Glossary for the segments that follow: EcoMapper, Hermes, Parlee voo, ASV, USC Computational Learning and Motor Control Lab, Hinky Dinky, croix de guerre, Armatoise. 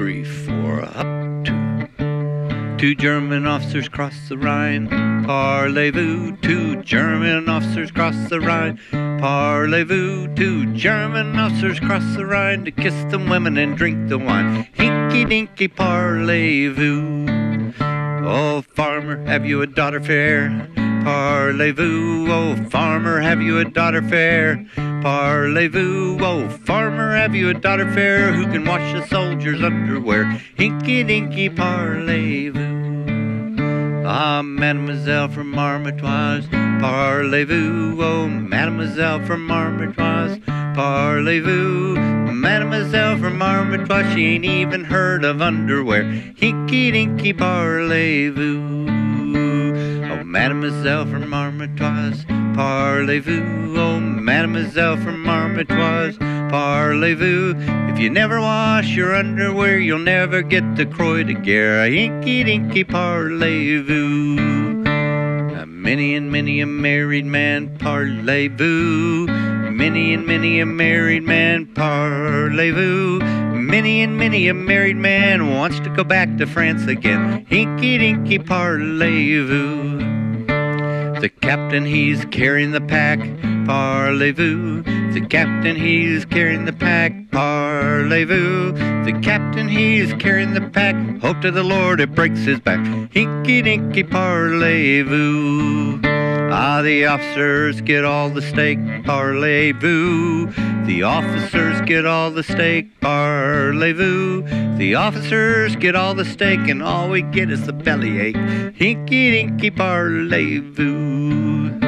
3, 4, up, 2. 2 German officers crossed the Rhine, parlee voo. 2 German officers crossed the Rhine, parlee voo. 2 German officers crossed the Rhine to kiss them women and drink the wine. Hinky dinky parlee voo. Oh farmer, have you a daughter fair? Parlee voo, oh farmer, have you a daughter fair? Parlee voo, oh farmer, have you a daughter fair who can wash a soldier's underwear? Hinky dinky parlee voo. Ah, mademoiselle from Armatoise, parlee voo, oh mademoiselle from Armatoise, parlee voo. Mademoiselle from Armatoise, she ain't even heard of underwear. Hinky dinky parlee voo. Oh, mademoiselle from Armatoise, parlee voo. Oh, mademoiselle from Armatoise, parlee voo. If you never wash your underwear, you'll never get the croix de guerre. Hinky dinky parlee voo. Many and many a married man, parlee voo. Many and many a married man, parlee voo. Many and many a married man wants to go back to France again. Hinky dinky parlee voo. The captain, he's carrying the pack, parlee voo. The captain, he's carrying the pack, parlee voo. The captain, he's carrying the pack, hope to the Lord it breaks his back. Hinky dinky parlee voo. Ah, the officers get all the steak, parlee voo. The officers get all the steak, parlee voo. The officers get all the steak, and all we get is the bellyache. Hinky dinky parlee voo.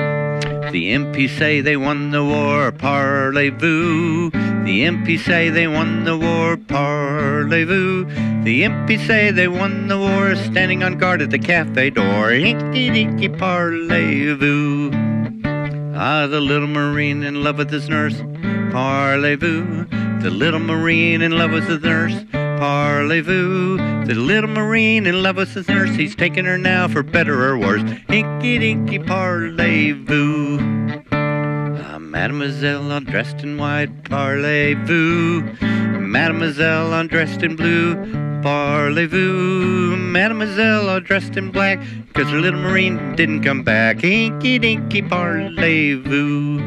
The MP say they won the war, parlee voo. The MP say they won the war, parlee voo. The MP say they won the war, standing on guard at the cafe door. Hinky dinky parlee voo. Ah, the little marine in love with his nurse, parlee voo. The little marine in love with his nurse, parlee voo. The little marine in love with his nurse, he's taking her now for better or worse. Hinky dinky parlee voo. Mademoiselle all dressed in white, parlee voo. Mademoiselle all dressed in blue, parlee voo. Mademoiselle all dressed in black, 'cause her little marine didn't come back. Hinky dinky parlee voo.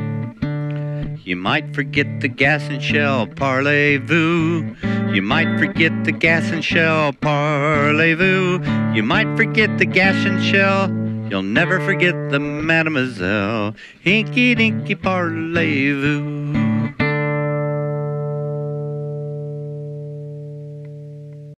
You might forget the gas and shell, parlee voo. You might forget the gas and shell, parlee voo. You might forget the gas and shell, you'll never forget the mademoiselle. Hinky dinky parlee voo.